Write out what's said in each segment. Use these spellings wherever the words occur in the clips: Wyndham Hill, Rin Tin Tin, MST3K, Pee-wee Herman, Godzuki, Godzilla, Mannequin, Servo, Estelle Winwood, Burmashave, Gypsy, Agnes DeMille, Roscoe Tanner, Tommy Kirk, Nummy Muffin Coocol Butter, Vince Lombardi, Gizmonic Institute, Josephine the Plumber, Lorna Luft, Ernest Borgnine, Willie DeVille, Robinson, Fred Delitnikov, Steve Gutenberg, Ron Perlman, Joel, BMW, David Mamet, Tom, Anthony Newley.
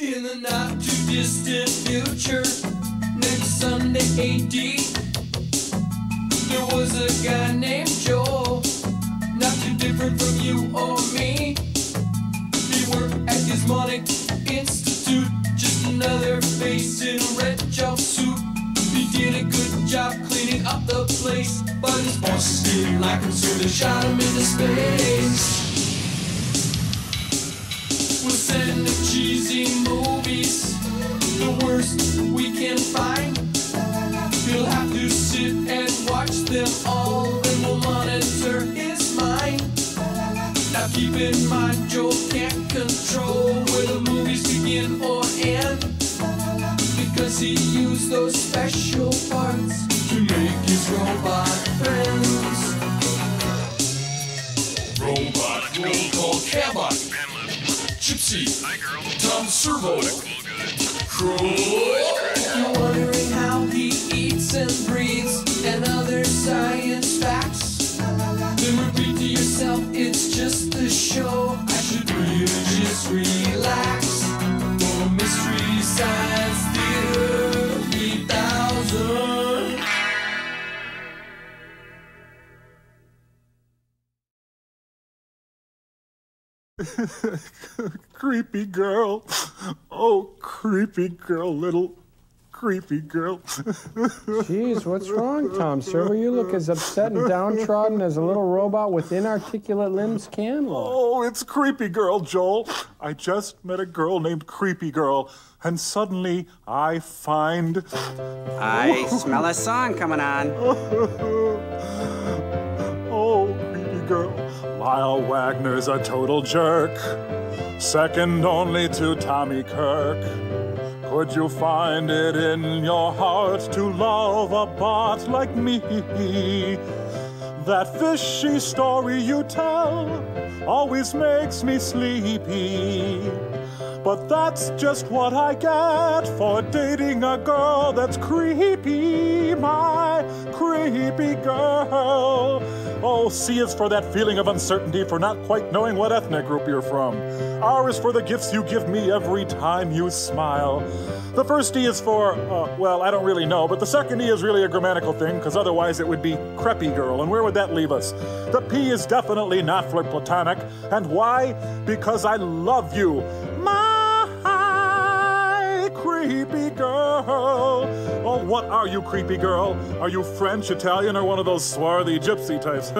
In the not too distant future, next Sunday AD, there was a guy named Joel, not too different from you or me. He worked at Gizmonic Institute, just another face in a red jumpsuit. He did a good job cleaning up the place, but his bosses didn't like him, so they shot him into space. We'll send him cheesy movies, the worst we can find. He'll have to sit and watch them all, and we'll monitor his mind. Now keep in mind, Joel can't control where the movies begin or end, because he used those special parts to make his robot friends. Robot, Coocol Cabot. Gypsy, Tom, Servo, Crow. If you're wondering how he eats and breathes and other science facts, then repeat to yourself, it's just a show. I should really just relax. For Mystery Science Theater 3000. Creepy girl, oh creepy girl, little creepy girl. Jeez, what's wrong, Tom? Servo, you look as upset and downtrodden as a little robot with inarticulate limbs can look. Oh, it's creepy girl, Joel. I just met a girl named Creepy Girl, and suddenly I find... I smell a song coming on. Oh, creepy girl. Lyle Wagner's a total jerk, second only to Tommy Kirk. Could you find it in your heart to love a bot like me? That fishy story you tell always makes me sleepy. But that's just what I get for dating a girl that's creepy, my creepy girl. Oh, C is for that feeling of uncertainty for not quite knowing what ethnic group you're from. R is for the gifts you give me every time you smile. The first E is for, well, I don't really know, but the second E is really a grammatical thing, because otherwise it would be creepy girl, and where would that leave us? The P is definitely not for platonic, and why? Because I love you, my creepy girl. Oh, what are you, creepy girl? Are you French, Italian, or one of those swarthy gypsy types?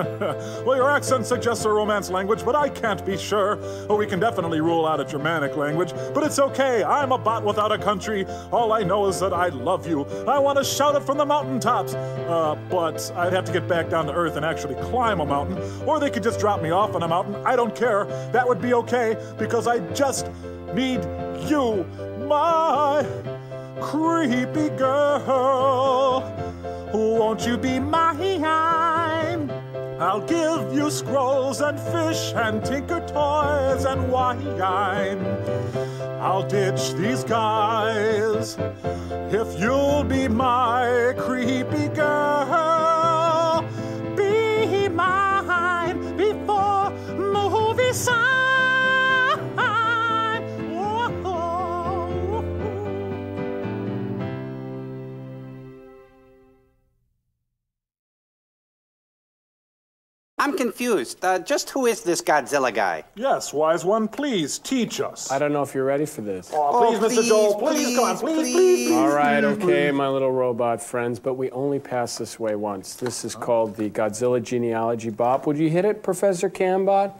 Well, your accent suggests a Romance language, but I can't be sure. Oh, we can definitely rule out a Germanic language, but it's okay. I'm a bot without a country. All I know is that I love you. I want to shout it from the mountaintops. But I'd have to get back down to earth and actually climb a mountain, or they could just drop me off on a mountain. I don't care. That would be okay, because I just need you, my creepy girl. Won't you be mine? I'll give you scrolls and fish and tinker toys and wine. I'll ditch these guys if you'll be my creepy girl. Be mine before movie sign. I'm confused. Just who is this Godzilla guy? Yes, wise one, please teach us. I don't know if you're ready for this. Oh, please, Mr. Joel, please, come on, please. All right, okay, my little robot friends, but we only pass this way once. This is called the Godzilla Genealogy Bop. Would you hit it, Professor Cambot?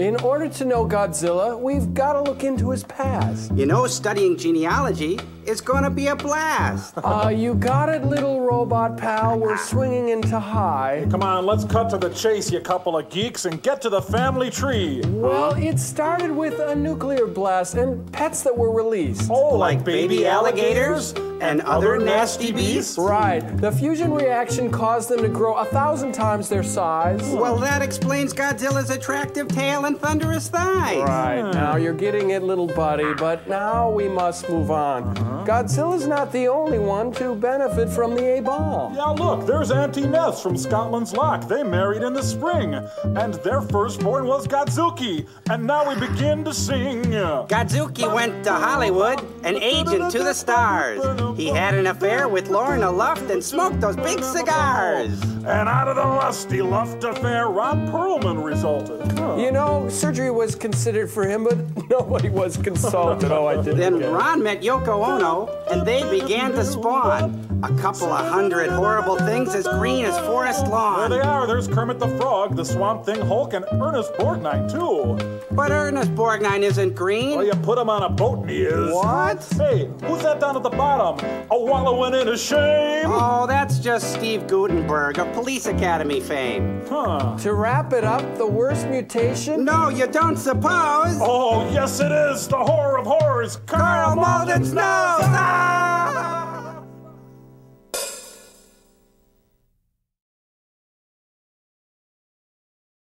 In order to know Godzilla, we've got to look into his past. You know, studying genealogy is going to be a blast. You got it, little robot pal. We're swinging into high. Hey, come on, let's cut to the chase, you couple of geeks, and get to the family tree. Well, it started with a nuclear blast and pets that were released. Oh, like baby alligators? and other nasty beasts? Right. The fusion reaction caused them to grow 1,000 times their size. Well, that explains Godzilla's attractive tail and thunderous thighs. Right. Now you're getting it, little buddy, but now we must move on. Godzilla's not the only one to benefit from the A-ball. Yeah, look, there's Auntie Ness from Scotland's Lock. They married in the spring, and their firstborn was Godzuki. And now we begin to sing. Godzuki went to Hollywood, an agent to the stars. He had an affair with Lorna Luft and smoked those big cigars. And out of the lusty Luft affair, Ron Perlman resulted. You know, surgery was considered for him, but nobody was consulted. Oh, I didn't. Then Ron met Yoko Ono, and they began to spawn. A couple of hundred horrible things as green as forest lawn. There they are. There's Kermit the Frog, the Swamp Thing, Hulk, and Ernest Borgnine, too. But Ernest Borgnine isn't green. Well, you put him on a boat and he is. What? Hey, who's that down at the bottom? A wallowing in a shame? Oh, that's just Steve Gutenberg of Police Academy fame. Huh. To wrap it up, the worst mutation? No, you don't suppose. Oh, yes it is. The horror of horrors. Karl Malden's nose. Ah!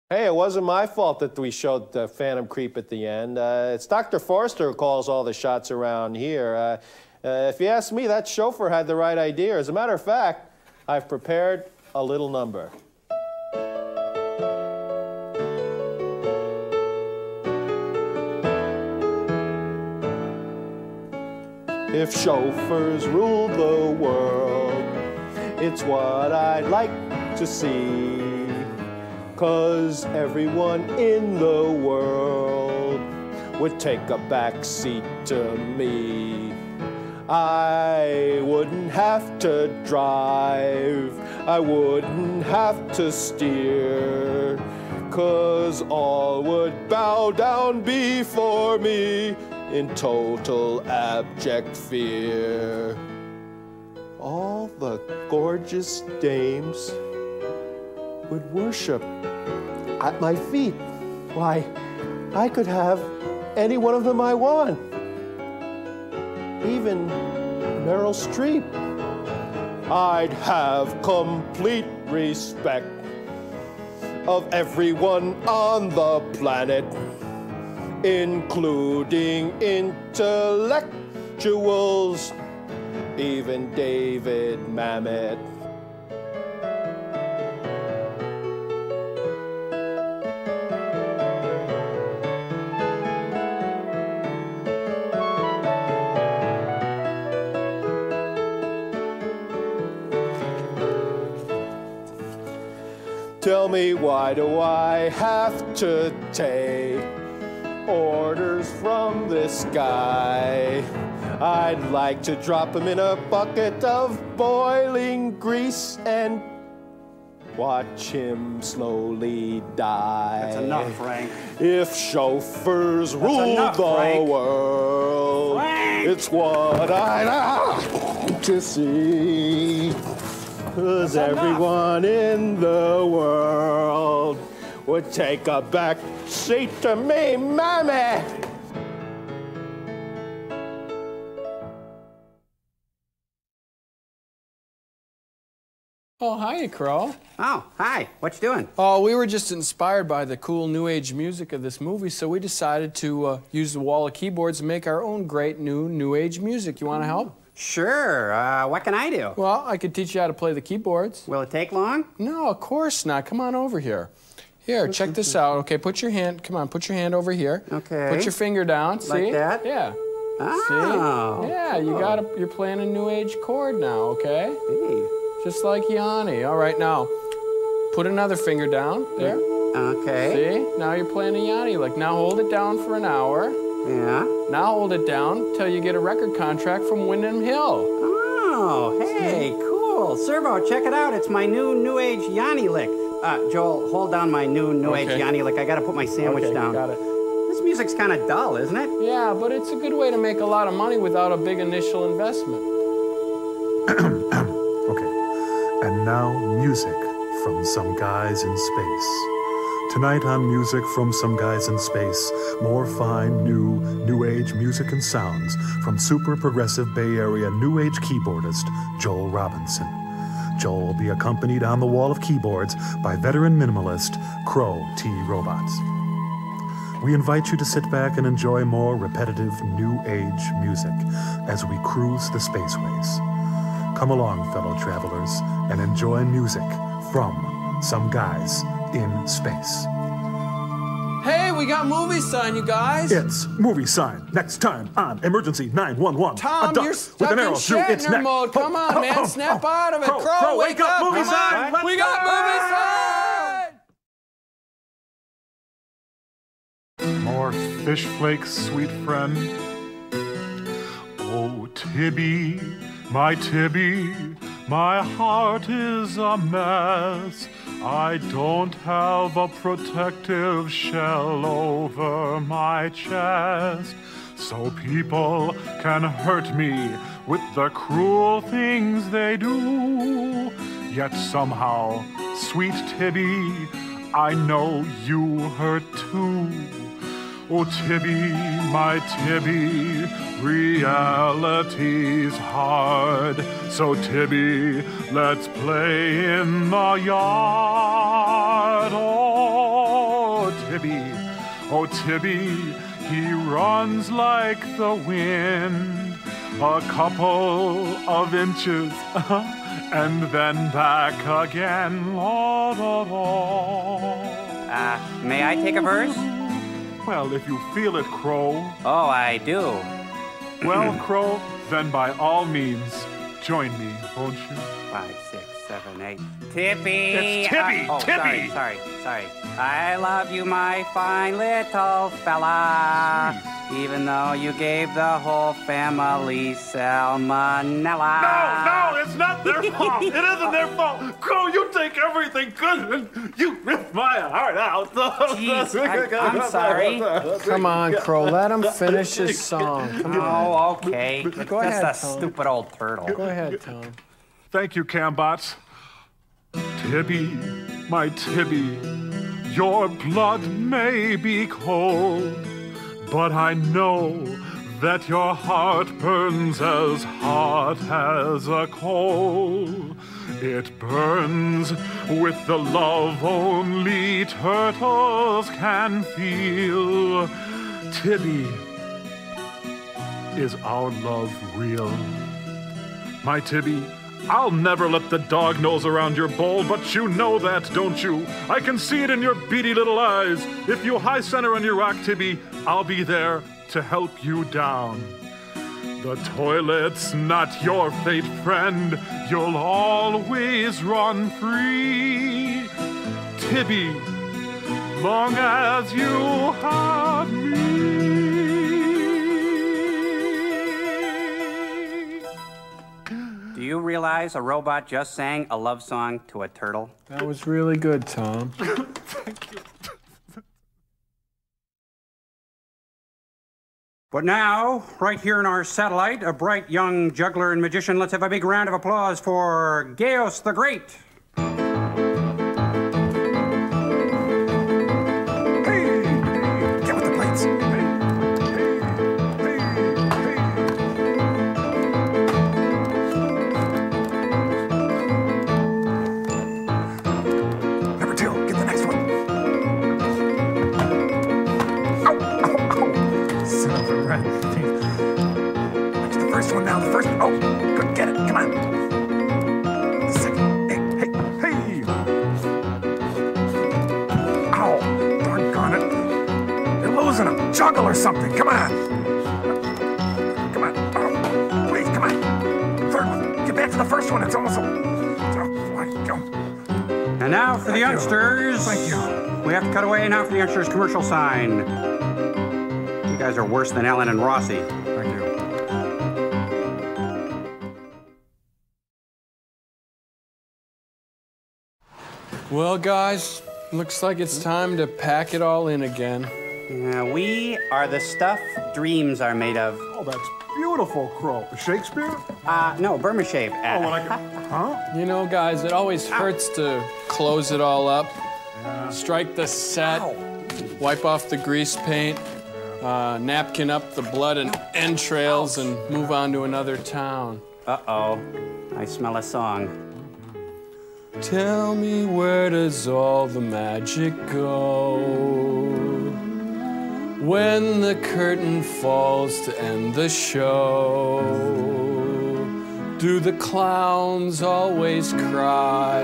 Hey, it wasn't my fault that we showed Phantom Creep at the end. It's Dr. Forster who calls all the shots around here. If you ask me, that chauffeur had the right idea. As a matter of fact, I've prepared a little number. If chauffeurs ruled the world, it's what I'd like to see. 'Cause everyone in the world would take a back seat to me. I wouldn't have to drive, I wouldn't have to steer, 'cause all would bow down before me in total abject fear. All the gorgeous dames would worship at my feet. Why, I could have any one of them I want. Even Meryl Streep. I'd have complete respect of everyone on the planet, including intellectuals, even David Mamet. Tell me, why do I have to take orders from this guy? I'd like to drop him in a bucket of boiling grease and watch him slowly die. That's enough, Frank. If chauffeurs ruled the world, it's what I'd like to see. 'Cause everyone in the world would take a back seat to me, Mommy! Oh, hiya, Crow. Oh, hi. What you doing? Oh, we were just inspired by the cool new age music of this movie, so we decided to use the wall of keyboards and make our own great new age music. You want to help? Sure. What can I do? Well, I could teach you how to play the keyboards. Will it take long? No, of course not. Come on over here. Here, check this out. Okay, put your hand. Come on, put your hand over here. Okay. Put your finger down. See? Like that? Yeah. Oh. See? Yeah, cool. You're playing a new age chord now, okay? Hey. Just like Yanni. All right, now, put another finger down. There. Okay. See? Now you're playing a Yanni. Like, now hold it down for an hour. Yeah. Now hold it down till you get a record contract from Wyndham Hill. Oh, hey, cool. Servo, check it out. It's my new age Yanni lick. Joel, hold down my new age Yanni lick. I gotta put my sandwich down. Got it. This music's kind of dull, isn't it? Yeah, but it's a good way to make a lot of money without a big initial investment. Okay. And now music from some guys in space. Tonight on Music from Some Guys in Space, more fine, new age music and sounds from super progressive Bay Area new age keyboardist Joel Robinson. Joel will be accompanied on the wall of keyboards by veteran minimalist Crow T. Robots. We invite you to sit back and enjoy more repetitive new age music as we cruise the spaceways. Come along, fellow travelers, and enjoy music from Some Guys in Space. Hey, we got Movie Sign, you guys. It's Movie Sign. Next time on Emergency 911. Tom, you're stuck in Shatner mode. Come on, man. Snap out of it. Crow, wake up. Movie Sign. We got Movie Sign. More fish flakes, sweet friend. Oh, Tibby, my Tibby, my heart is a mess. I don't have a protective shell over my chest, so people can hurt me with the cruel things they do. Yet somehow, sweet Tibby, I know you hurt too. Oh Tibby, my Tibby, reality's hard. So Tibby, let's play in the yard. Oh Tibby, he runs like the wind. A couple of inches, and then back again. May I take a verse? Well, if you feel it, Crow. Oh, I do. Well, Crow, then by all means, join me, won't you? 5, 6, 7, 8. Tibby! It's Tibby! Tibby! Sorry. I love you, my fine little fella. Jeez. Even though you gave the whole family salmonella. No, it's not their fault. It isn't their fault. Crow, you take everything good and you rip my heart out. Jeez, I'm sorry. Come on, Crow. Let him finish his song. Come on. Oh, okay. Go ahead, Tom. That's a stupid old turtle. Go ahead, Tom. Thank you, Cambots. Tibby, my Tibby, your blood may be cold, but I know that your heart burns as hot as a coal. It burns with the love only turtles can feel. Tibby, is our love real? My Tibby, I'll never let the dog nose around your bowl, but you know that, don't you? I can see it in your beady little eyes. If you high center on your rock, Tibby, I'll be there to help you down. The toilet's not your fate, friend. You'll always run free. Tibby, long as you have me. Do you realize a robot just sang a love song to a turtle? That was really good, Tom. Thank you. But now, right here in our satellite, a bright young juggler and magician, let's have a big round of applause for Gaius the Great. Hey! Get with the plates. Juggle or something. Come on. Come on. Oh, please, come on. Third one. Get back to the first one. It's almost over. And now for the youngsters. Thank you. We have to cut away now for the youngsters commercial sign. You guys are worse than Ellen and Rossi. Thank you. Well, guys, looks like it's time to pack it all in again. Yeah, we are the stuff dreams are made of. Oh, that's beautiful, Crow. Shakespeare? No, Burmashave. Oh, well, huh? You know, guys, it always hurts to close it all up. Strike the set. Ow. Wipe off the grease paint. Napkin up the blood and entrails and move on to another town. Uh-oh. I smell a song. Tell me, where does all the magic go? When the curtain falls to end the show, do the clowns always cry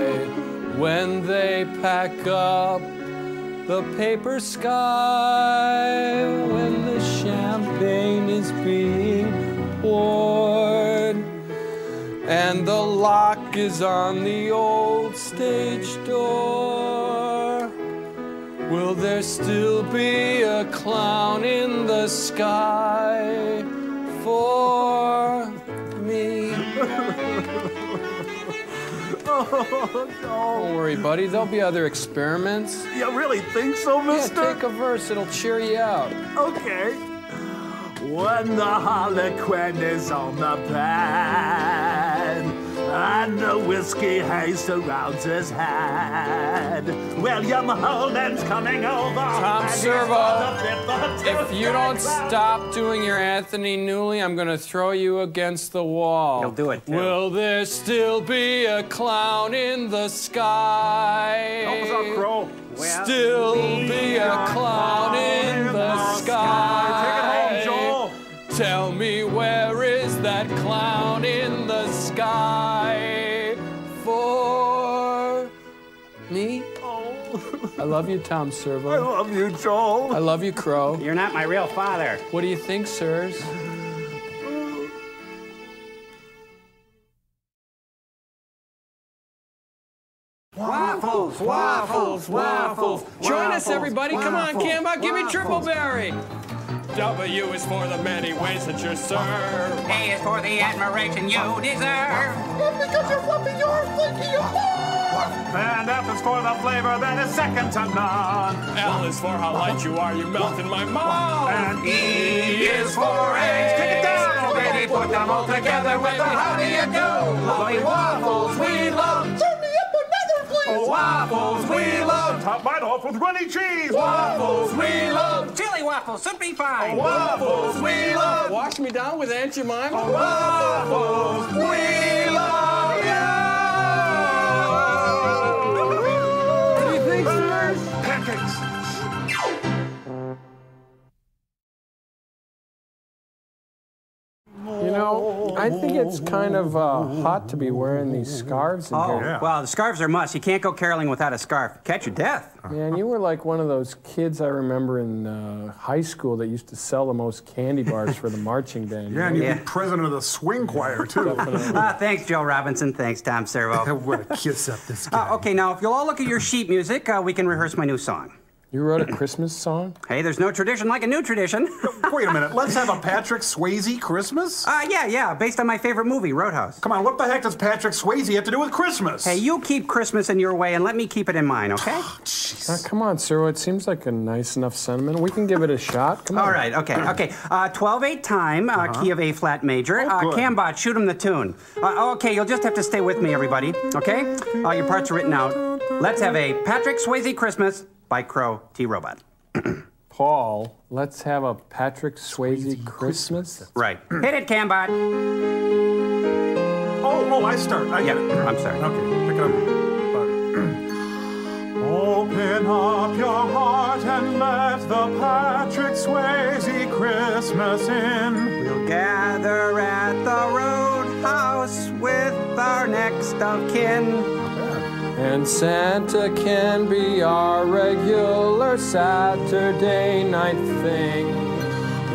when they pack up the paper sky? When the champagne is being poured and the lock is on the old stage door, will there still be a clown in the sky for me? Oh, no. Don't worry, buddy. There'll be other experiments. You really think so, mister? Yeah, take a verse. It'll cheer you out. Okay. When the Harlequin is on the pad and the whiskey haze surrounds his head, William Holden's coming over. Tom Servo, if you don't stop doing your Anthony Newley, I'm going to throw you against the wall. You'll do it, too. Will there still be a clown in the sky? Up, Crow. Still be a clown in the sky. Take it home, Joel. Tell me, where is that clown in the sky for me? Oh. I love you, Tom Servo. I love you, Joel. I love you, Crow. You're not my real father. What do you think, sirs? Waffles, waffles, waffles. Join us, everybody. Waffles, come on, Campbell. Give me triple berry. W is for the many ways that you serve. A is for the admiration you deserve. And because you're fluffy, you're flaky, you're fun. And F is for the flavor that is second to none. L is for how light you are, you melt in my mouth. And E is for eggs. Take it down, baby, put them all together with the how do you do. Lovely waffles, we love. Oh, waffles, we love. Top bite off with runny cheese. Waffles, we love. Chili waffles should be fine. Oh, waffles, we love. Wash me down with Aunt Jemima. Oh, waffles, we love. Yeah. What do you think, sirs? Pancakes. You know, I think it's kind of hot to be wearing these scarves in here. Yeah. Well, the scarves are a must. You can't go caroling without a scarf. Catch your death. Man, you were like one of those kids I remember in high school that used to sell the most candy bars for the marching band. Yeah, and you'd be president of the swing choir, too. Thanks, Joe Robinson. Thanks, Tom Servo. What a kiss up this guy. Okay, now, if you'll all look at your sheet music, we can rehearse my new song. You wrote a Christmas song? Hey, there's no tradition like a new tradition. Wait a minute, let's have a Patrick Swayze Christmas? Yeah, based on my favorite movie, Roadhouse. Come on, what the heck does Patrick Swayze have to do with Christmas? Hey, you keep Christmas in your way and let me keep it in mine, okay? Jeez. Come on, sir, it seems like a nice enough sentiment. We can give it a shot, come on. All right, okay. 12-8 time, key of A flat major. Cambot, shoot him the tune. Okay, you'll just have to stay with me, everybody, okay? Your parts are written out. Let's have a Patrick Swayze Christmas. By Crow, T-Robot. Paul, let's have a Patrick Swayze Christmas. Right. Hit it, Cambot. Oh, I start. I get it. I'm sorry. Okay, pick it up. Open up your heart and let the Patrick Swayze Christmas in. We'll gather at the Roadhouse with our next of kin. And Santa can be our regular Saturday night thing.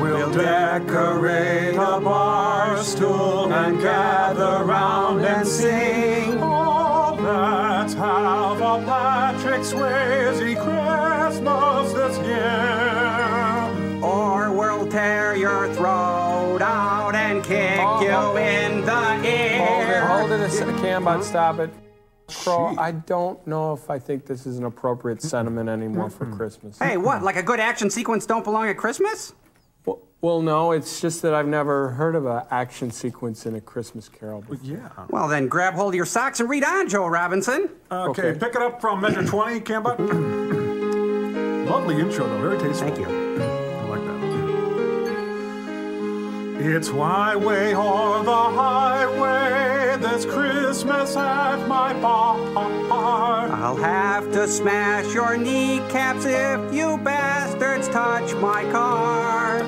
We'll decorate a bar stool and gather round and sing. Oh, let's have a Patrick Swayze Christmas this year. Or we'll tear your throat out and kick you in the ear. Hold it a second, Cambot, stop it. Crow, I don't know if I think this is an appropriate sentiment anymore for Christmas. Hey, what? Like a good action sequence don't belong at Christmas? Well, no, it's just that I've never heard of an action sequence in a Christmas carol before. Yeah. Well, then grab hold of your socks and read on, Joel Robinson. Okay, pick it up from measure 20, Campbell. Lovely intro, though. Very tasteful. Thank you. I like that. It's my way or the highway. There's Christmas at my bar. I'll have to smash your kneecaps if you bastards touch my car.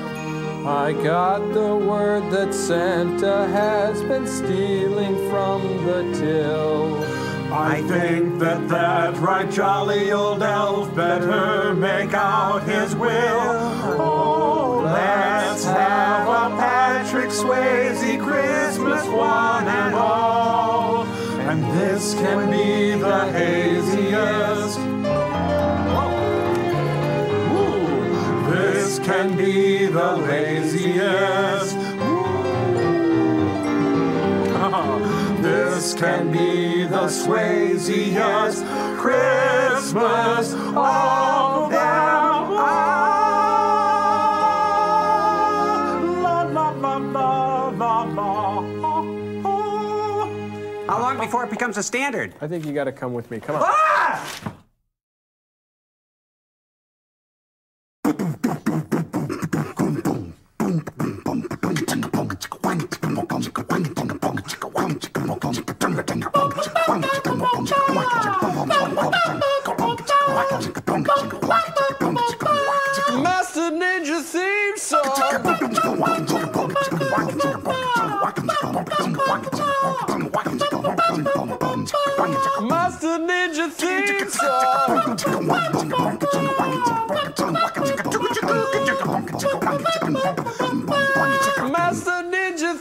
I got the word that Santa has been stealing from the till. I think that right jolly old elf better make out his will. Oh, let's have a Patrick Swayze Christmas, one and all. And this can be the haziest. Ooh. This can be the laziest. This can be the Swayziest Christmas of them all. La, la, la, la, la, la. How long before it becomes a standard? I think you gotta come with me. Come on. Ah! Master Ninja theme song. Master Ninja theme song. Master Ninja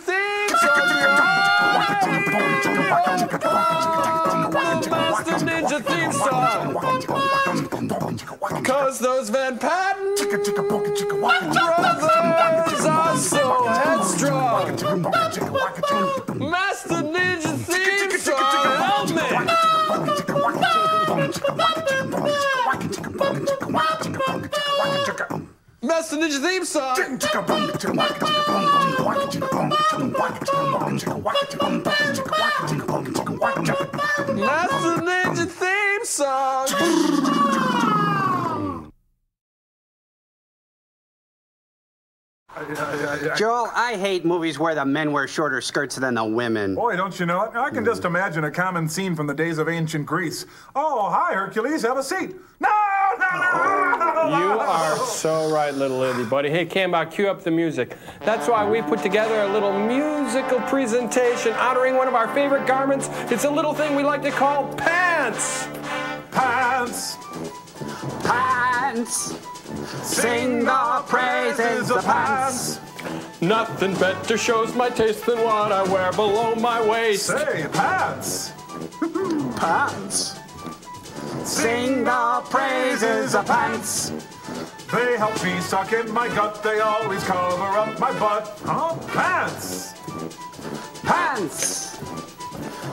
theme song. Master Ninja theme song. 'Cause those Van Patten brothers are so headstrong. Master Ninja theme song, help me. Master Ninja theme song. Master Ninja theme song. Joel, I hate movies where the men wear shorter skirts than the women. Boy, don't you know it? I can just imagine a common scene from the days of ancient Greece. Oh, hi, Hercules, have a seat. No, no, no, no. You are so right, little itty buddy. Hey, Camba, cue up the music. That's why we put together a little musical presentation honoring one of our favorite garments. It's a little thing we like to call pants. Pants. Pants. Sing the praises of pants. Nothing better shows my taste than what I wear below my waist. Say pants. Pants. Sing the praises of pants. They help me suck in my gut. They always cover up my butt. Oh, pants. Pants.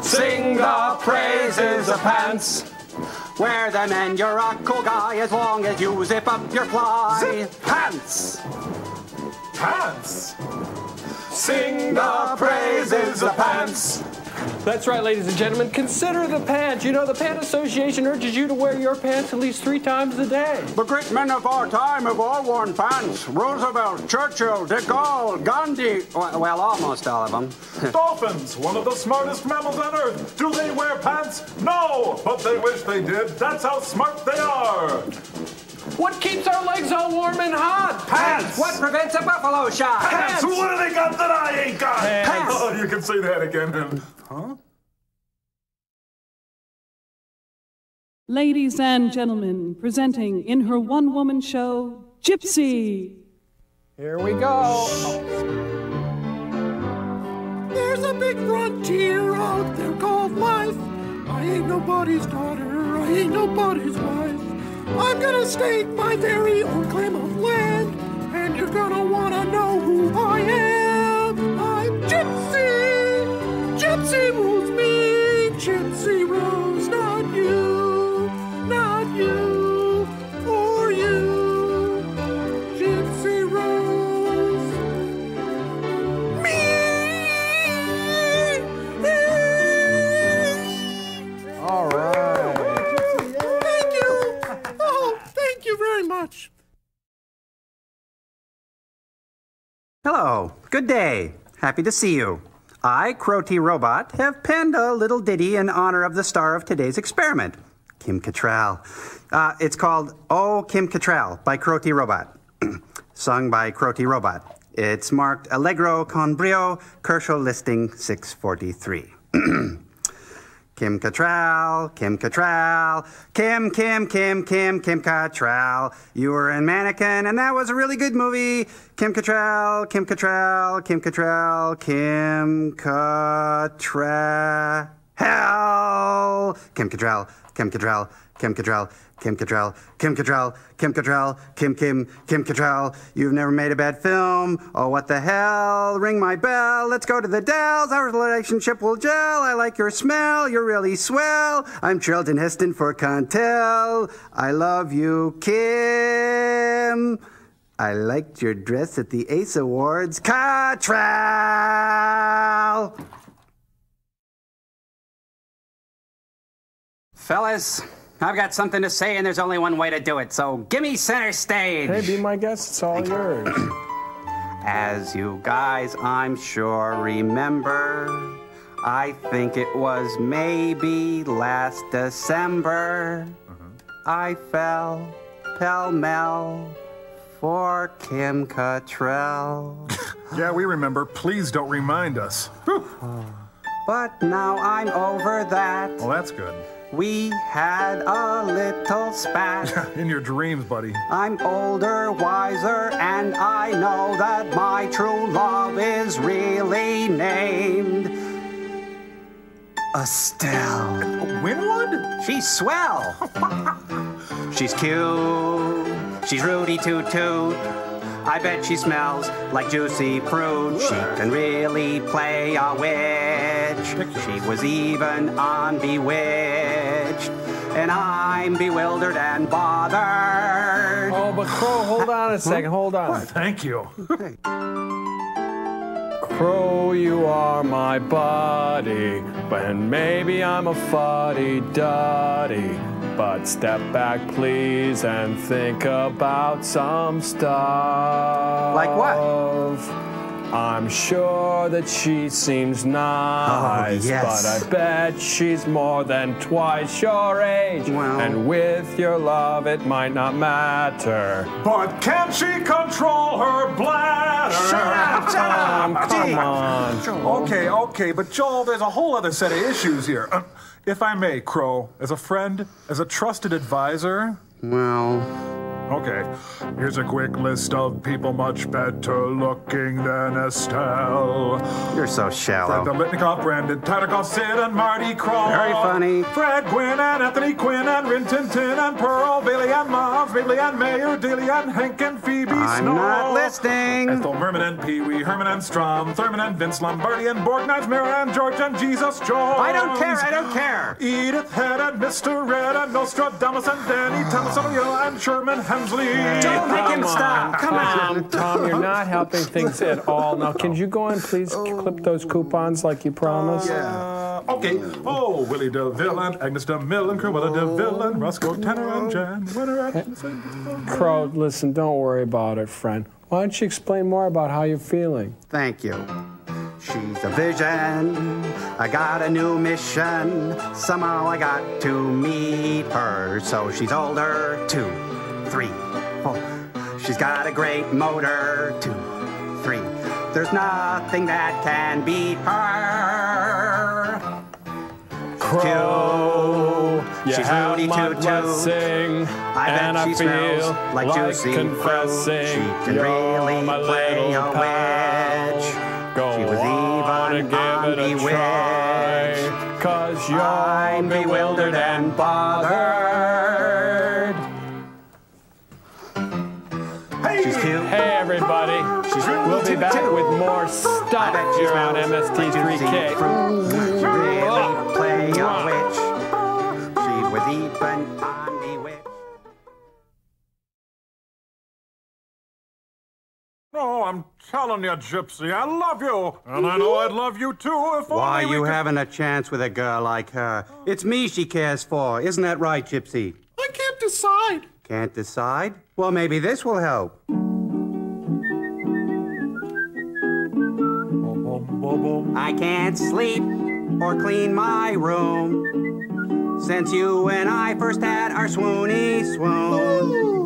Sing the praises of pants. Wear them and you're a cool guy as long as you zip up your fly. Zip. Pants. Pants. Sing the praises of pants. That's right, ladies and gentlemen. Consider the pants. You know, the Pant Association urges you to wear your pants at least 3 times a day. The great men of our time have all worn pants. Roosevelt, Churchill, De Gaulle, Gandhi. Well, almost all of them. Dolphins, one of the smartest mammals on Earth. Do they wear pants? No, but they wish they did. That's how smart they are. What keeps our legs all warm and hot? Pants! What prevents a buffalo shot? Pants! What do they got that I ain't got? Pants! Oh, you can say that again. Huh? Ladies and gentlemen, presenting in her one-woman show, Gypsy! Here we go! There's a big frontier out there called life. I ain't nobody's daughter, I ain't nobody's wife. I'm gonna stake my very own claim of land, and you're gonna wanna know who I am. I'm Gypsy! Gypsy rules me! Gypsy rules, not you! Not you! Or you! Gypsy rules me! All right. Very much. Hello, good day. Happy to see you. I, Crow T. Robot, have penned a little ditty in honor of the star of today's experiment, Kim Cattrall. It's called Oh, Kim Cattrall by Crow T. Robot, sung by Crow T. Robot. It's marked Allegro con brio, Kershaw listing 643. Kim Cattrall, Kim Cattrall, Kim, Kim, Kim, Kim, Kim Cattrall. You were in Mannequin, and that was a really good movie. Kim Cattrall, Kim Cattrall, Kim Cattrall, Kim Cattrall. Hell! Kim Cattrall, Kim Cattrall, Kim Cattrall, Kim Cattrall, Kim Cattrall, Kim Cattrall, Kim Kim, Kim Cattrall. You've never made a bad film. Oh, what the hell? Ring my bell. Let's go to the Dells. Our relationship will gel. I like your smell. You're really swell. I'm Charlton Heston for Contell. I love you, Kim. I liked your dress at the Ace Awards. Cattrall! Fellas, I've got something to say, and there's only one way to do it, so gimme center stage. Hey, be my guest, it's all yours. As you guys, I'm sure, remember, I think it was maybe last December, I fell pell-mell for Kim Cattrall. Yeah, we remember. Please don't remind us. But now I'm over that. Well, that's good. We had a little spat. In your dreams, buddy. I'm older, wiser, and I know that my true love is really named Estelle. Winwood? She's swell. She's cute. She's Rudy Toot-Toot. I bet she smells like juicy prune. She can really play a witch. She was even on Bewitched. And I'm bewildered and bothered. Oh, but Crow, hold on a second. Hold on. Oh, thank you. Crow, you are my body. And maybe I'm a fuddy-duddy. But step back, please, and think about some stuff. Like what? I'm sure that she seems nice, but I bet she's more than twice your age. Wow. And with your love, it might not matter. But can she control her bladder? Shut up! Come on. Joel. Okay, okay, but Joel, there's a whole other set of issues here. If I may, Crow, as a friend, as a trusted advisor... Well... Okay, here's a quick list of people much better looking than Estelle. You're so shallow. Fred Delitnikov, Brandon Tartikoff, Sid and Marty Crow. Very funny. Fred, Gwynn, and Anthony Quinn, and Rin Tin Tin, and Pearl, Bailey, and Mom, Ridley, and Mayor, Daly, and Hank, and Phoebe Snow. I'm not listening. Ethel Merman, and Pee-wee, Herman, and Strom, Thurman, and Vince Lombardi, and Borg, Knives, Mira, and George, and Jesus Jones. I don't care, I don't care. Edith Head, and Mr. Red, and Nostradamus, and Danny Thomas, and Sherman, Hemsley. Don't make him stop. Come on. Tom, you're not helping things at all. Now, can you go and please clip those coupons like you promised? Okay. Oh, Willie DeVille and Agnes DeMille and Cruella DeVille and Roscoe Tanner and Jan Winter. Crow, listen, don't worry about it, friend. Why don't you explain more about how you're feeling? Thank you. She's a vision, I got a new mission. Somehow I got to meet her, so she's older, 2, 3, 4. She's got a great motor, 2, 3. There's nothing that can beat her. Crow, she's Rudy Toot-Toot. I bet she smells like juicy fruit. She can really play a witch. She was even on Bewitched. 'Cause you're bewildered and bothered. Hey everybody, we'll be back with more stuff here on MST3K. She really play a witch. She was even on Bewitched. Oh, I'm telling you, Gypsy, I love you. And I know I'd love you too if Why only we you could... haven't a chance with a girl like her. It's me she cares for. Isn't that right, Gypsy? I can't decide. Can't decide? Well, maybe this will help. boom. I can't sleep or clean my room since you and I first had our swoony swoon. Ooh.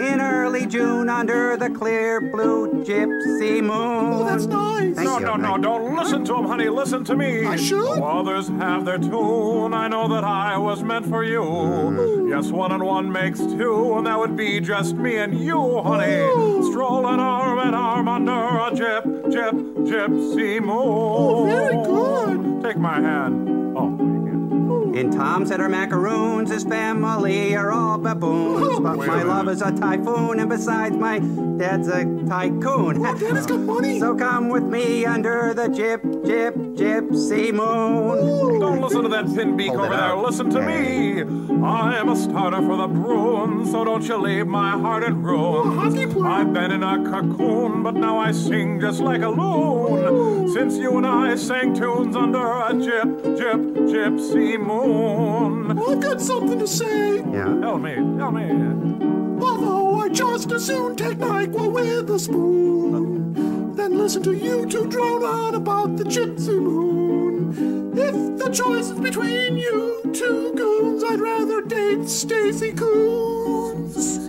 In early June under the clear blue gypsy moon. Oh, that's nice. Thank no, don't listen to him, honey. Listen to me. I should? Though others have their tune, I know that I was meant for you. Ooh. Yes, one and one makes two, and that would be just me and you, honey. Ooh. Strolling arm in arm under a gypsy moon. Oh, very good. Take my hand. Oh, you can't. Ooh. In Tom's at her macaroons, his family are all baboons. But my love is a typhoon, and besides, my dad's a tycoon. Oh, dad's got money. So come with me under the gypsy moon. Ooh. Don't listen to that pinbeak over there. Listen to me. I am a starter for the broom, so don't you leave my heart in ruins. I've been in a cocoon, but now I sing just like a loon. Ooh. Since you and I sang tunes under a gypsy moon. I've got something to say. Yeah. Tell me. Although I just as soon take NyQuil with a spoon. Then listen to you two drone on about the gypsy moon. If the choice is between you two goons, I'd rather date Stacy Coons.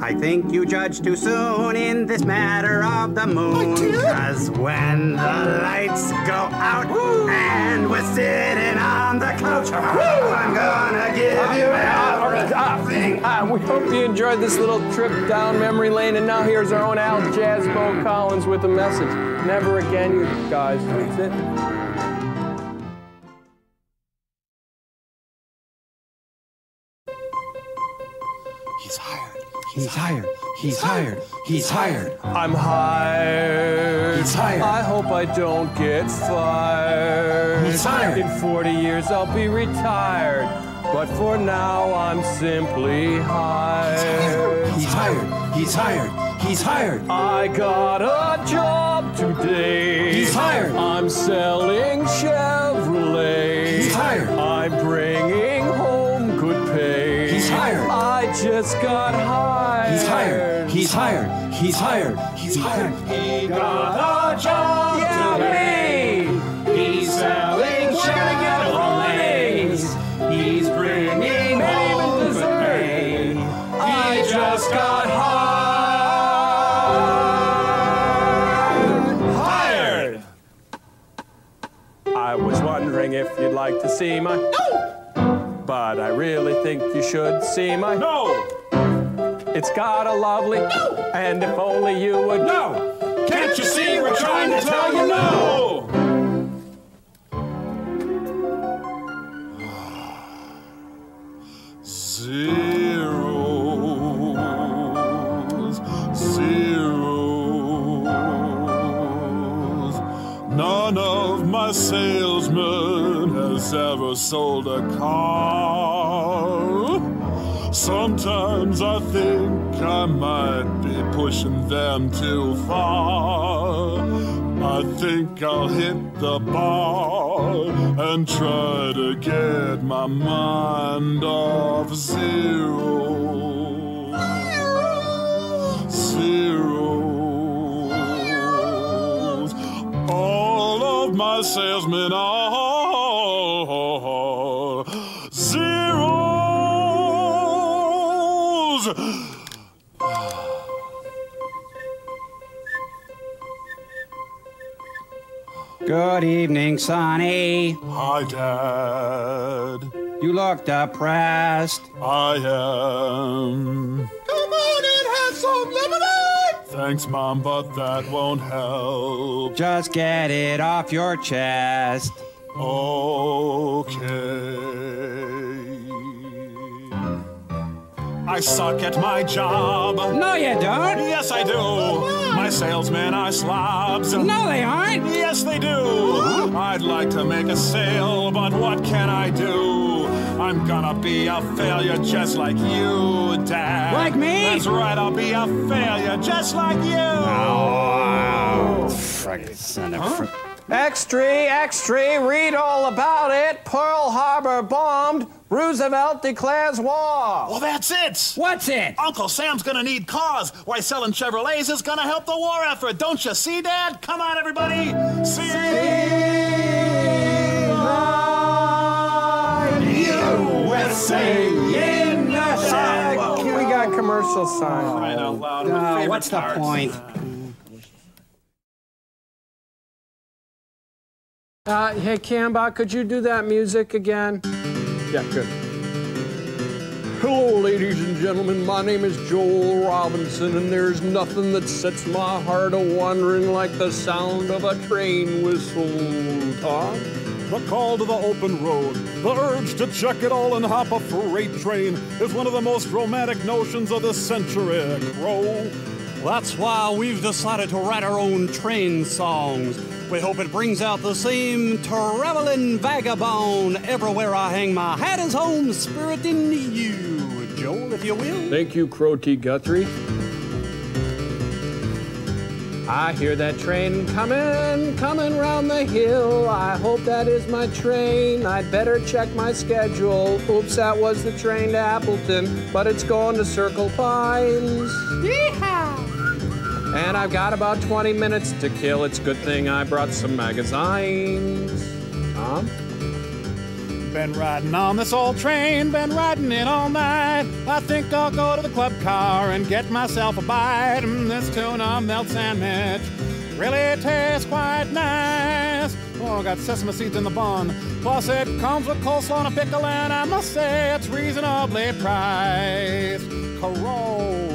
I think you judge too soon in this matter of the moon. 'Cause when the lights go out, woo, and we're sitting on the couch, woo, I'm gonna give you everything. We hope you enjoyed this little trip down memory lane, and now here's our own Al Jazzbo Collins with a message. Never again, you guys. That's it. He's hired. I'm hired. He's hired. I hope I don't get fired. He's hired. In 40 years I'll be retired, but for now I'm simply hired. He's hired. I got a job today. He's hired. I'm selling Chevrolet. He's hired. I'm bringing home good pay. He's hired. I just got hired. He's hired. He got a job today. He's selling Chevrolets. He's bringing home the pay. I just got hired. I was wondering if you'd like to see my... No! But I really think you should see my... No! It's got a lovely... No! And if only you would... No! Can't you see we're trying to tell you no! Zeros. None of my salesmen has ever sold a car. Sometimes I think I might be pushing them too far. I think I'll hit the bar and try to get my mind off zeros. All of my salesmen are zeros. Good evening, Sonny. Hi, Dad. You look depressed. I am. Come on in, have some lemonade! Thanks, Mom, but that won't help. Just get it off your chest. Okay. I suck at my job. No, you don't. Yes, I do. Why? My salesmen are slobs. No, they aren't. Yes, they do. What? I'd like to make a sale, but what can I do? I'm gonna be a failure just like you, Dad. Like me? That's right, I'll be a failure just like you. Oh, friggin' son of a... Extra, read all about it. Pearl Harbor bombed. Roosevelt declares war. Well, that's it. What's it? Uncle Sam's gonna need cars. Why, selling Chevrolets is gonna help the war effort. Don't you see, Dad? Come on, everybody. See the USA in the sun. We got commercial signs. Right out loud. What's the point? Hey, Camba, could you do that music again? Yeah, good. Hello, ladies and gentlemen. My name is Joel Robinson, and there's nothing that sets my heart a-wandering like the sound of a train whistle, Tom. The call to the open road, the urge to check it all and hop a freight train is one of the most romantic notions of this century, Crow. That's why we've decided to write our own train songs. We hope it brings out the same traveling vagabond. Everywhere I hang my hat is home spirit in you, Joel, if you will. Thank you, Crow T. Guthrie. I hear that train coming round the hill. I hope that is my train. I'd better check my schedule. Oops, that was the train to Appleton, but it's going to Circle Pines. Yeehaw! And I've got about 20 minutes to kill. It's a good thing I brought some magazines. Tom? Been riding on this old train, been riding it all night. I think I'll go to the club car and get myself a bite. This tuna melt sandwich really tastes quite nice. Oh, got sesame seeds in the bun. Plus it comes with coleslaw and a pickle, and I must say it's reasonably priced. Crow.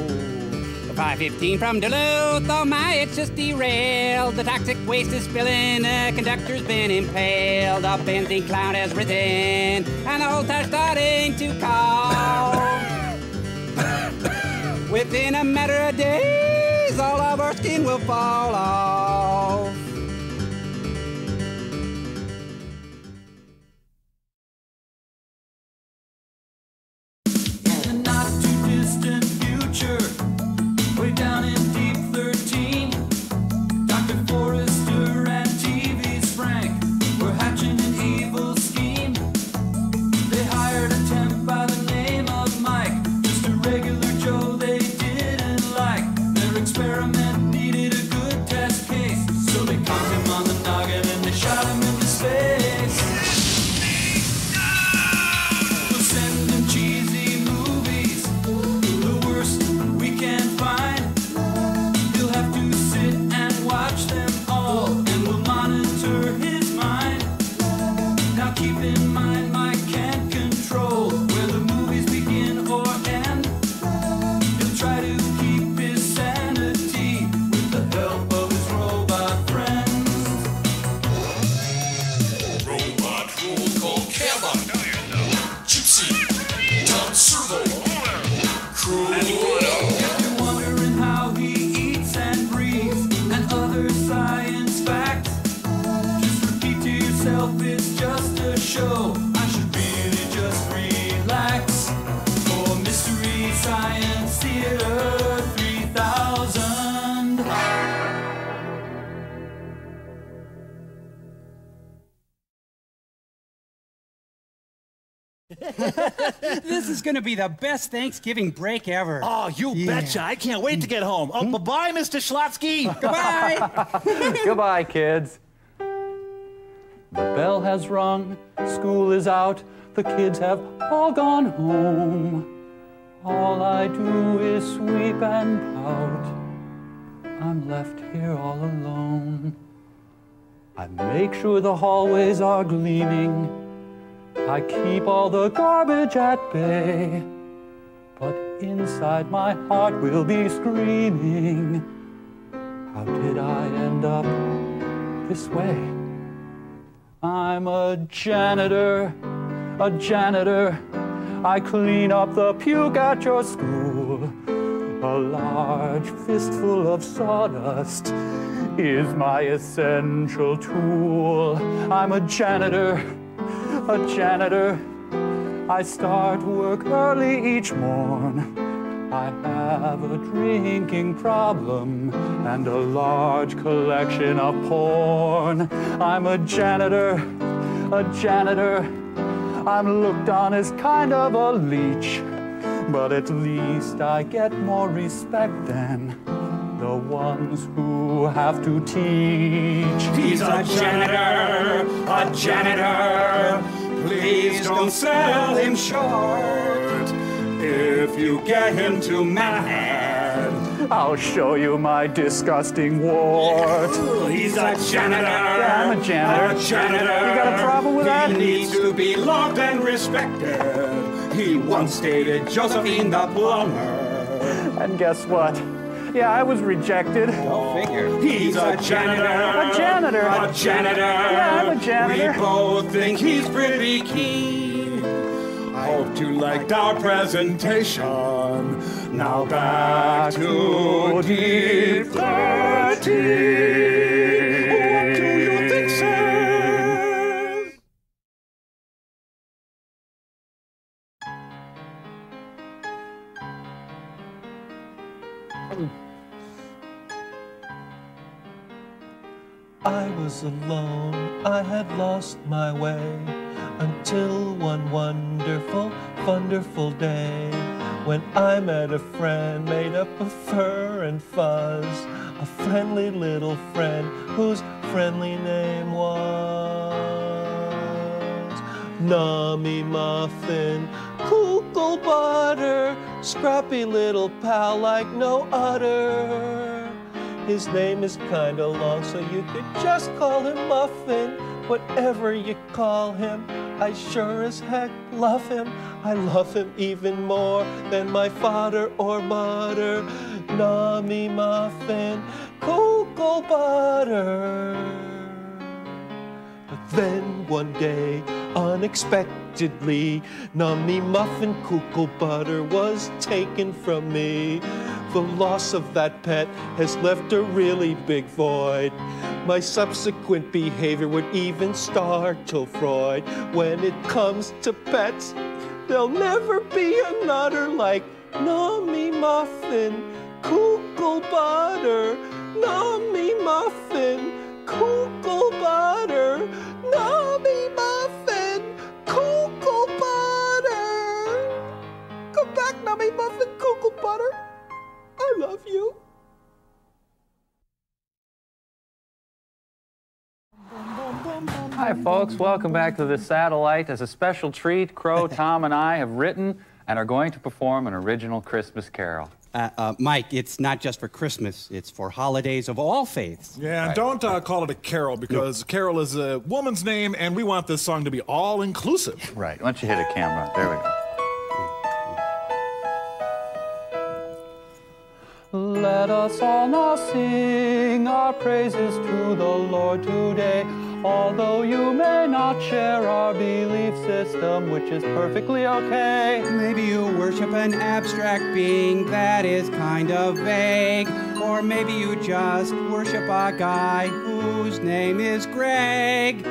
5:15 from Duluth, oh my, it's just derailed. The toxic waste is spilling, the conductor's been impaled. The benzene cloud has risen, and the whole town's starting to call. Within a matter of days, all of our skin will fall off. In the not-too-distant future, way down in Deep 13, Dr. Forrester and TV's Frank were hatching an evil scheme. They hired a temp by the name of Mike, just a regular Joe they didn't like. Their experiment needed a good test case, so they conked him on the noggin and they shot him into space. We'll send him cheesy movies, the worst we can find. Keep in mind, Mike can't control where the movies begin or end. He'll try to keep his sanity with the help of his robot friends. Robot rule called Camba, Gypsy, Tom, Servo, Crow. If you're wondering how he eats and breathes and other science facts, just repeat to yourself, it's just show. I should really just relax for Mystery Science Theater 3000. This is going to be the best Thanksgiving break ever. Oh, you betcha. I can't wait to get home. Oh, bye-bye, Mr. Schlotsky. Goodbye. Goodbye, kids. The bell has rung, school is out, the kids have all gone home. All I do is sweep and pout. I'm left here all alone. I make sure the hallways are gleaming. I keep all the garbage at bay. But inside my heart will be screaming, how did I end up this way? I'm a janitor, I clean up the puke at your school. A large fistful of sawdust is my essential tool. I'm a janitor, I start work early each morn. I have a drinking problem and a large collection of porn. I'm a janitor, I'm looked on as kind of a leech, but at least I get more respect than the ones who have to teach. He's a janitor, a janitor. Please don't sell him short. If you get him too mad, I'll show you my disgusting wart. He's a janitor. Yeah, I'm a janitor. A janitor. You got a problem with that? He needs to be loved and respected. He once dated Josephine the Plumber. And guess what? Yeah, I was rejected. Go figure. He's a janitor. A janitor. A janitor. Yeah, I'm a janitor. We both think he's pretty keen. I hope you liked our presentation. Now back to Deep 13. What do you think, sir? I was alone, I had lost my way, until one wonderful, wonderful day, when I met a friend made up of fur and fuzz, a friendly little friend whose friendly name was Nummy Muffin Coocol Butter, scrappy little pal like no other. His name is kinda long, so you could just call him Muffin. Whatever you call him, I sure as heck love him. I love him even more than my father or mother. Nummy Muffin Coocol Butter. But then one day, unexpectedly, Nummy Muffin Coocol Butter was taken from me. The loss of that pet has left a really big void. My subsequent behavior would even startle Freud. When it comes to pets, there'll never be another like Nummy Muffin Coocol Butter. Nummy Muffin Coocol Butter. Nummy Muffin Coocol Butter. Come back, Nummy Muffin Coocol Butter. I love you. Hi, folks. Welcome back to The Satellite. As a special treat, Crow, Tom, and I have written and are going to perform an original Christmas carol. Mike, it's not just for Christmas. It's for holidays of all faiths. Yeah, right. Don't call it a carol, because Carol is a woman's name, and we want this song to be all-inclusive. Right. Why don't you hit a camera? There we go. Let us all now sing our praises to the Lord today. Although you may not share our belief system, which is perfectly okay. Maybe you worship an abstract being that is kind of vague. Or maybe you just worship a guy whose name is Greg.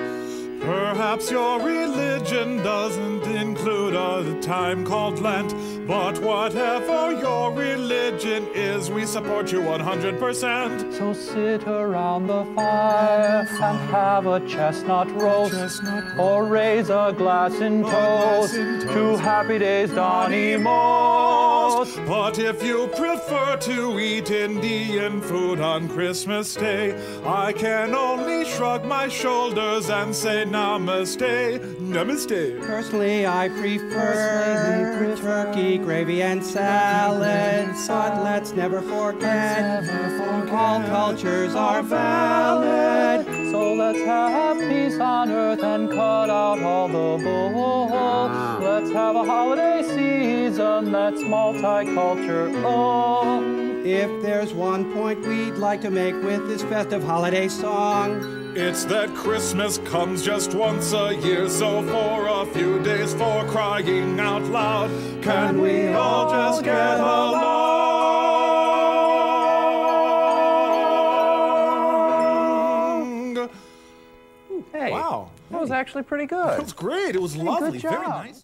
Perhaps your religion doesn't include a time called Lent, but whatever your religion is, we support you 100%. So sit around the fire and have a chestnut roast, or raise a glass in toast to happy days Donny most. But if you prefer to eat Indian food on Christmas Day, I can only shrug my shoulders and say, Namaste, namaste. Personally, I prefer turkey, gravy, and salad. But let's never forget, all cultures are valid. So let's have peace on earth and cut out all the bull. Let's have a holiday season that's multicultural. If there's one point we'd like to make with this festive holiday song, it's that Christmas comes just once a year, so for a few days, for crying out loud, can we all just get along? Hey, wow, that was actually pretty good. That was great. It was lovely. Very nice.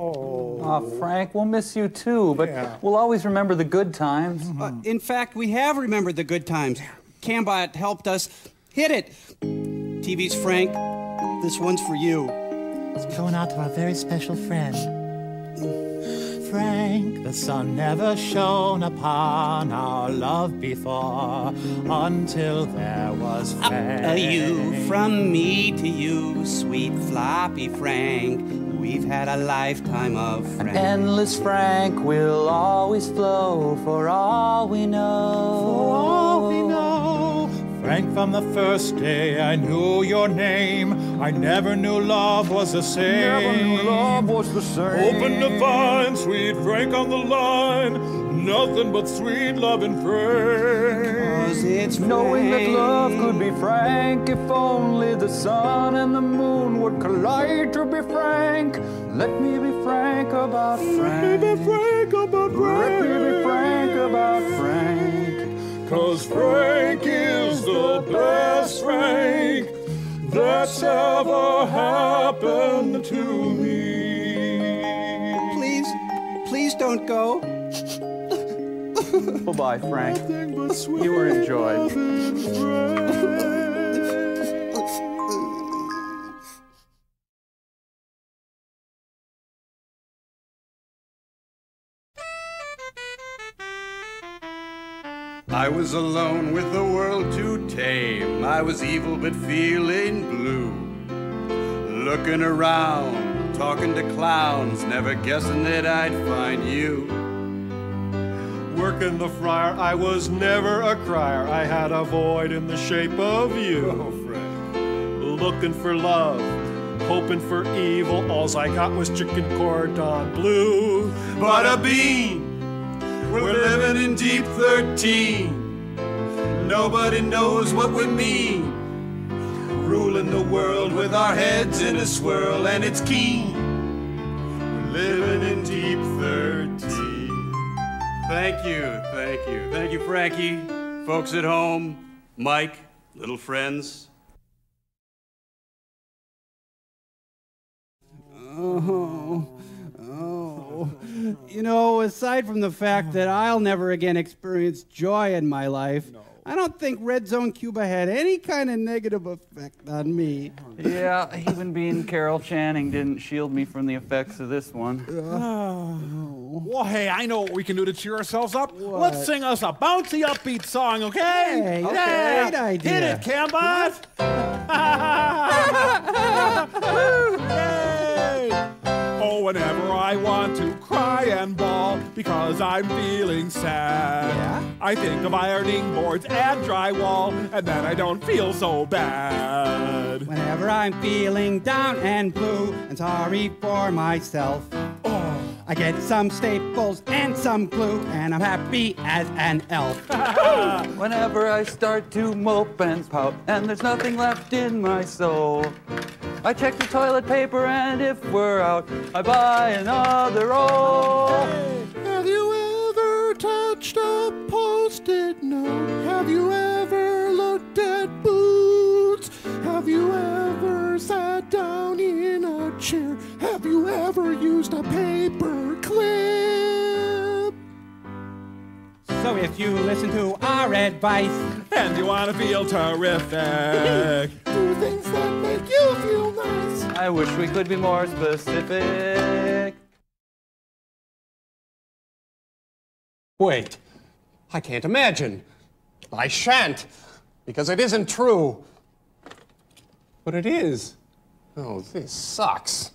Oh, Frank, we'll miss you too, but we'll always remember the good times. In fact, we have remembered the good times. Cambot helped us hit it. TV's Frank. This one's for you. It's going out to our very special friend. Frank, the sun never shone upon our love before until there was Frank. Up to you, from me to you, sweet floppy Frank. We've had a lifetime of Frank. An endless Frank will always flow for all we know. For all we know. Frank, from the first day I knew your name, I never knew love was the same. Never knew love was the same. Open the vine, sweet Frank on the line. Nothing but sweet love and Frank. 'Cause it's Frank. Knowing that love could be Frank if only the sun and the moon would collide to be Frank. Let me be frank about Frank. Let me be frank about Frank. Let me be frank about Frank. 'Cause Frank is the best Frank that's ever happened to me. Please, please don't go. Goodbye, Frank. You were enjoyed. I was alone with the world too tame. I was evil but feeling blue. Looking around, talking to clowns, never guessing that I'd find you. Working the fryer, I was never a crier. I had a void in the shape of you. Oh, Frank. Looking for love, hoping for evil. Alls I got was chicken cordon bleu. But a bean, we're living in Deep 13. Nobody knows what we mean. Ruling the world with our heads in a swirl, and it's keen. We're living in Deep 13. Thank you, thank you. Thank you, Frankie, folks at home, Mike, little friends. Oh. You know, aside from the fact that I'll never again experience joy in my life, no. I don't think Red Zone Cuba had any kind of negative effect on me. Yeah, even being Carol Channing didn't shield me from the effects of this one. Well, hey, I know what we can do to cheer ourselves up. What? Let's sing us a bouncy, upbeat song, okay? Hey, okay. Yeah. Great idea. Hit it, Cambot! Hey. Oh, whenever I want to cry and bawl because I'm feeling sad, yeah? I think of ironing boards and drywall, and then I don't feel so bad. Whenever I'm feeling down and blue and sorry for myself, I get some staples and some glue, and I'm happy as an elf. Whenever I start to mope and pout, and there's nothing left in my soul, I check the toilet paper, and if we're out, I buy another roll. Have you ever touched a Post-it note? Have you ever looked at boots? Have you ever sat down in a chair? Have you ever used a paper clip? So if you listen to our advice and you want to feel terrific, do things that make you feel nice. I wish we could be more specific. Wait, I can't imagine. I shan't, because it isn't true. But it is. Oh, this sucks.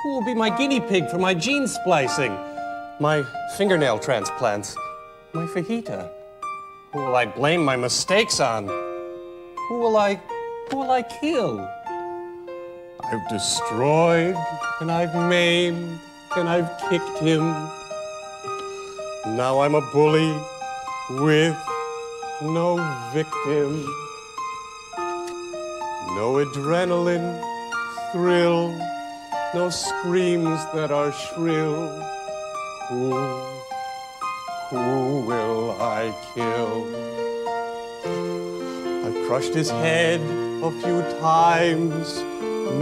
Who will be my guinea pig for my gene splicing? My fingernail transplants? My fajita? Who will I blame my mistakes on? Who will I kill? I've destroyed, and I've maimed, and I've kicked him. Now I'm a bully with no victim. No adrenaline thrill, no screams that are shrill. Who will I kill? I've crushed his head a few times,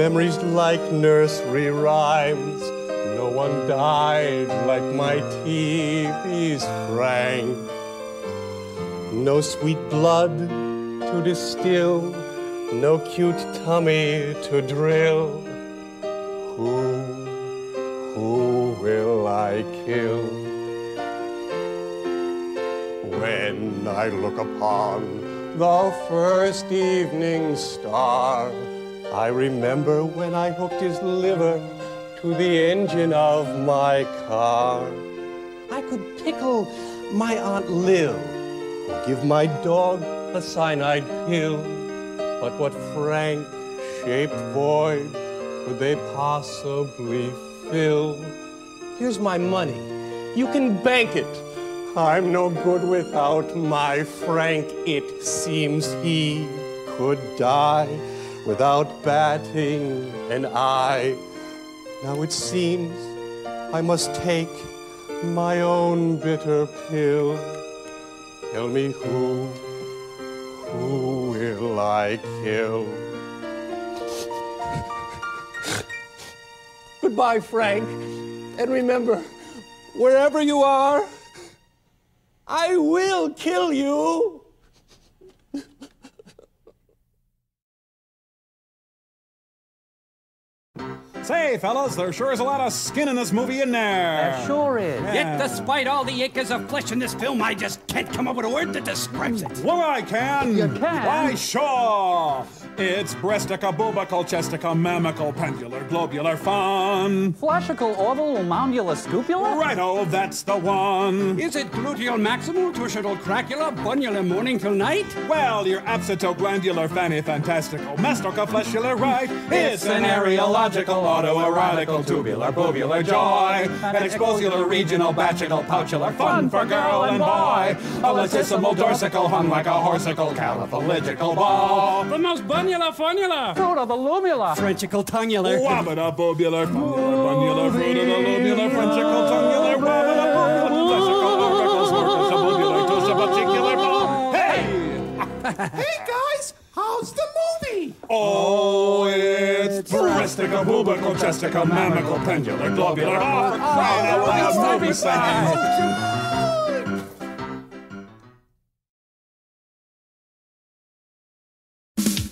memories like nursery rhymes. No one died like my TV's Frank. No sweet blood to distill, no cute tummy to drill. Who will I kill? When I look upon the first evening star, I remember when I hooked his liver to the engine of my car. I could pickle my Aunt Lil, or give my dog a cyanide pill. But what frank-shaped void could they possibly fill? Here's my money. You can bank it. I'm no good without my Frank. It seems he could die without batting an eye. Now it seems I must take my own bitter pill. Tell me who will I kill? Goodbye, Frank. And remember, wherever you are, I will kill you. Say, fellas, there sure is a lot of skin in this movie in there. There sure is. Yeah. Yet, despite all the acres of flesh in this film, I just can't come up with a word that describes it. Well, I can. You can? Why, sure. It's breastica, boobical, chestica, mammical, pendular, globular, fun. Flashical, orbital, moundular, scopular? Righto, that's the one. Is it gluteal maximal, tushital, cracula, bunular, morning till night? Well, your abscitoglandular, fanny, fantastical, mastica, flescular, right. It's an areological, autoerotical, tubular, bobular joy, an exposular, regional, batchical, pouchular, fun for girl and boy, a latissimal, dorsical, hung like a horsical, caliphological ball, the most bunular, funular, fruit of the lumula, Frenchical, tongular, wabada, bobular, funular, bunular, fruit of the lobular, Frenchical, tongular, wabada, bobular, lessical, oracle, snortus, abobular, tosabuticular ball. Hey! Hey, guys! How's the movie? Oh, it's breastica, boobical, chestica, mammical, pendular, globular, oh, crowd, movie sign.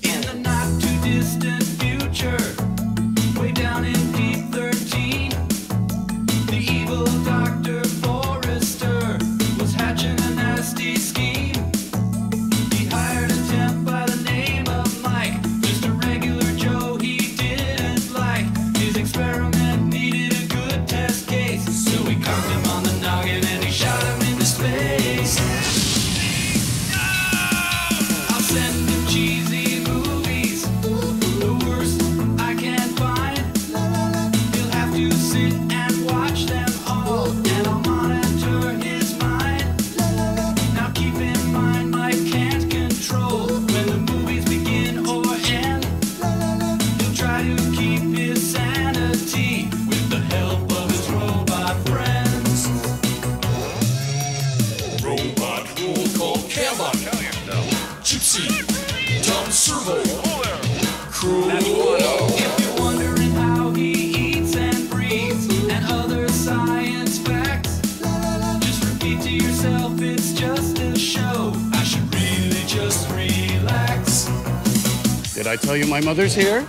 In the not too distant future, way down in Deep 13, the evil Dr. Forrester was hatching a nasty scheme. He hired a temp by the name of Mike, just a regular Joe he didn't like. His experiment needed a good test case, so he conked him on the noggin and he shot him into space. I'll send him cheesy movies, the worst I can find. He'll have to sit and watch them all, and I'll monitor his mind. Now keep in mind, Mike can't control when the movies begin or end. He'll try to keep his sanity with the help of his robot friends. Robot rule called Camera, Gypsy, Tom, Servo, Crow. If you're wondering how he eats and breathes and other science facts, just repeat to yourself, it's just a show. I should really just relax. Did I tell you my mother's here?